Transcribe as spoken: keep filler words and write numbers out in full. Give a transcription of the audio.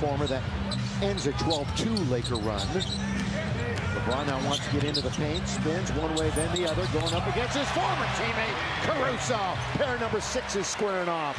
former that ends a twelve two Laker run. LeBron now wants to get into the paint, spins one way, then the other, going up against his former teammate, Caruso. Pair number six is squaring off.